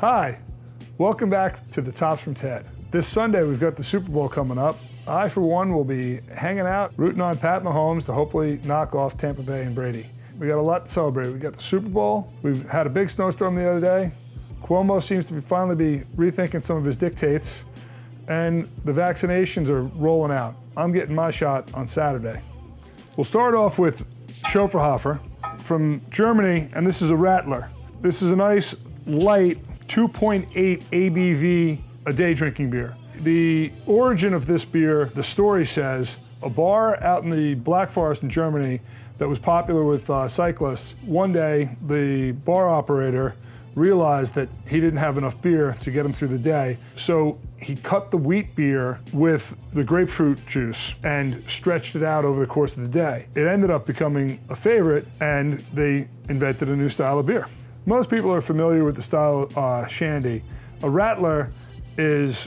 Hi, welcome back to the Tops from Ted. This Sunday we've got the Super Bowl coming up. I, for one, will be hanging out, rooting on Pat Mahomes to hopefully knock off Tampa Bay and Brady. We got a lot to celebrate. We got the Super Bowl. We've had a big snowstorm the other day. Cuomo seems to finally be rethinking some of his dictates, and the vaccinations are rolling out. I'm getting my shot on Saturday. We'll start off with Schofferhofer from Germany, and this is a Rattler. This is a nice, light, 2.8 ABV a day drinking beer. The origin of this beer, the story says, a bar out in the Black Forest in Germany that was popular with cyclists. One day, the bar operator realized that he didn't have enough beer to get him through the day, so he cut the wheat beer with the grapefruit juice and stretched it out over the course of the day. It ended up becoming a favorite, and they invented a new style of beer. Most people are familiar with the style of shandy. A Rattler is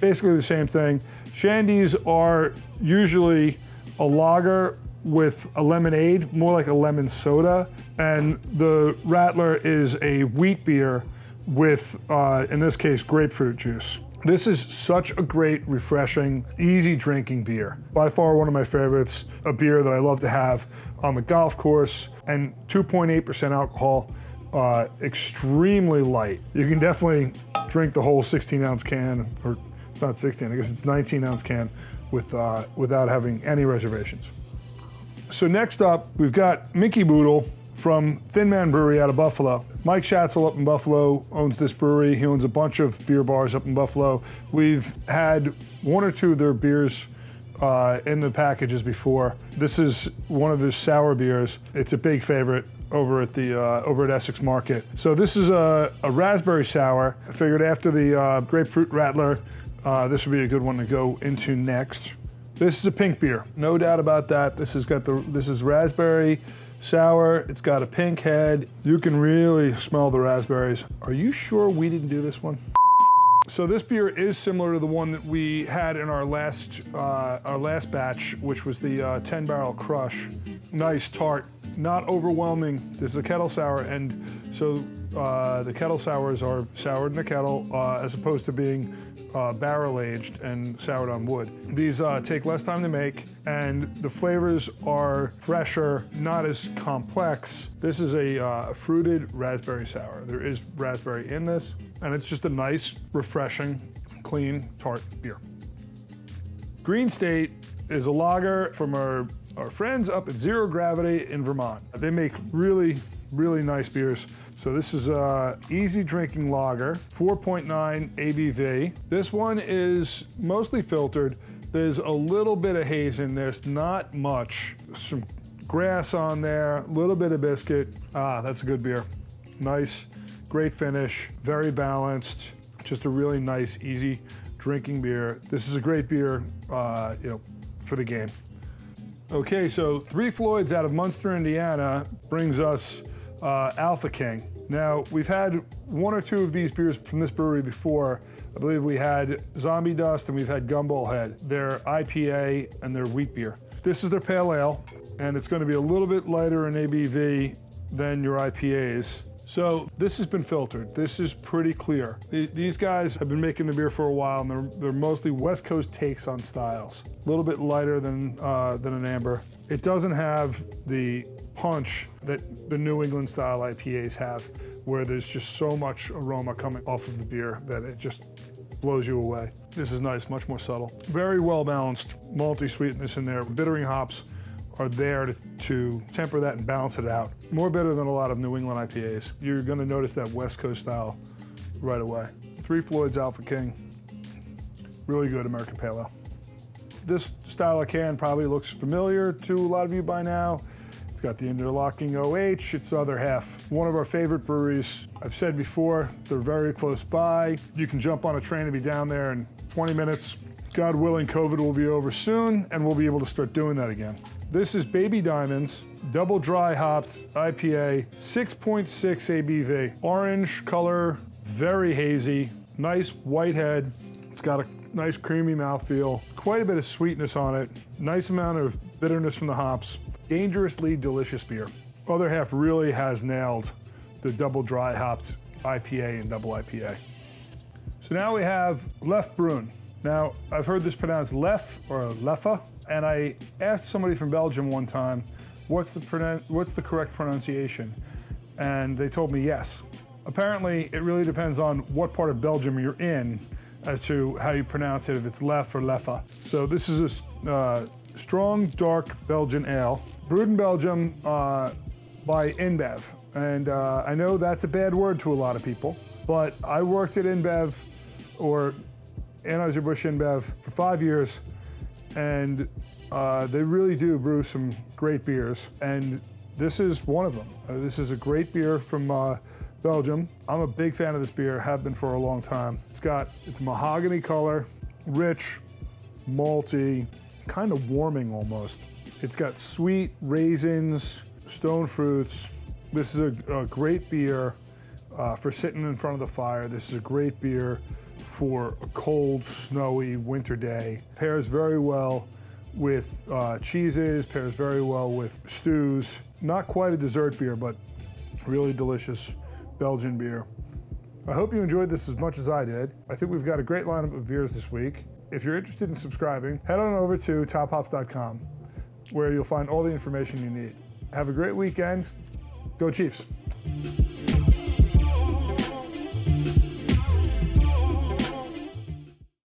basically the same thing. Shandies are usually a lager with a lemonade, more like a lemon soda, and the Rattler is a wheat beer with, in this case, grapefruit juice. This is such a great, refreshing, easy drinking beer. By far one of my favorites, a beer that I love to have on the golf course, and 2.8% alcohol, extremely light. You can definitely drink the whole 16-ounce can, or it's not 16, I guess it's 19-ounce can with, without having any reservations. So next up, we've got Minkey Boodle from Thin Man Brewery out of Buffalo. Mike Schatzel up in Buffalo owns this brewery. He owns a bunch of beer bars up in Buffalo. We've had one or two of their beers in the packages before. This is one of their sour beers. It's a big favorite over at the over at Essex Market. So this is a raspberry sour. I figured after the grapefruit Rattler, this would be a good one to go into next. This is a pink beer, no doubt about that. This is raspberry sour. It's got a pink head. You can really smell the raspberries. Are you sure we didn't do this one? So this beer is similar to the one that we had in our last batch, which was the 10 barrel crush. Nice, tart, not overwhelming. This is a kettle sour, and so the kettle sours are soured in a kettle as opposed to being barrel aged and soured on wood. These take less time to make, and the flavors are fresher, not as complex. This is a fruited raspberry sour. There is raspberry in this, and it's just a nice, refreshing, clean, tart beer. Green State is a lager from our friends up at Zero Gravity in Vermont. They make really, really nice beers. So this is a easy drinking lager, 4.9 ABV. This one is mostly filtered. There's a little bit of haze in there, not much. Some grass on there, a little bit of biscuit. Ah, that's a good beer. Nice, great finish, very balanced. Just a really nice, easy drinking beer. This is a great beer, you know, for the game. Okay, so Three Floyds out of Munster, Indiana brings us Alpha King. Now, we've had one or two of these beers from this brewery before. I believe we had Zombie Dust and we've had Gumball Head, their IPA and their wheat beer. This is their pale ale, and it's going to be a little bit lighter in ABV than your IPAs. So this has been filtered. This is pretty clear. These guys have been making the beer for a while, and they're mostly West Coast takes on styles. A little bit lighter than an amber. It doesn't have the punch that the New England style IPAs have, where there's just so much aroma coming off of the beer that it just blows you away. This is nice, much more subtle. Very well balanced, malty sweetness in there. Bittering hops are there to temper that and balance it out. More bitter than a lot of New England IPAs. You're gonna notice that West Coast style right away. Three Floyds Alpha King, really good American Pale Ale. This style of can probably looks familiar to a lot of you by now. It's got the interlocking OH, it's Other Half. One of our favorite breweries. I've said before, they're very close by. You can jump on a train and be down there in 20 minutes. God willing, COVID will be over soon, and we'll be able to start doing that again. This is Baby Diamonds, double dry hopped IPA, 6.6 ABV. Orange color, very hazy, nice white head. It's got a nice creamy mouthfeel, quite a bit of sweetness on it, nice amount of bitterness from the hops. Dangerously delicious beer. Other Half really has nailed the double dry hopped IPA and double IPA. So now we have Leffe Brune. Now, I've heard this pronounced Leffe or Leffe, and I asked somebody from Belgium one time, what's the correct pronunciation? And they told me yes. Apparently, it really depends on what part of Belgium you're in as to how you pronounce it, if it's Leffe or Leffe. So this is a strong, dark Belgian ale, brewed in Belgium by InBev. And I know that's a bad word to a lot of people, but I worked at InBev, or Anheuser-Busch InBev, for 5 years, and they really do brew some great beers, and this is one of them. This is a great beer from Belgium. I'm a big fan of this beer, have been for a long time. It's mahogany color, rich, malty, kind of warming almost. It's got sweet raisins, stone fruits. This is a great beer for sitting in front of the fire. This is a great beer for a cold, snowy winter day. Pairs very well with cheeses, pairs very well with stews. Not quite a dessert beer, but really delicious Belgian beer. I hope you enjoyed this as much as I did. I think we've got a great lineup of beers this week. If you're interested in subscribing, head on over to TopHops.com, where you'll find all the information you need. Have a great weekend. Go Chiefs.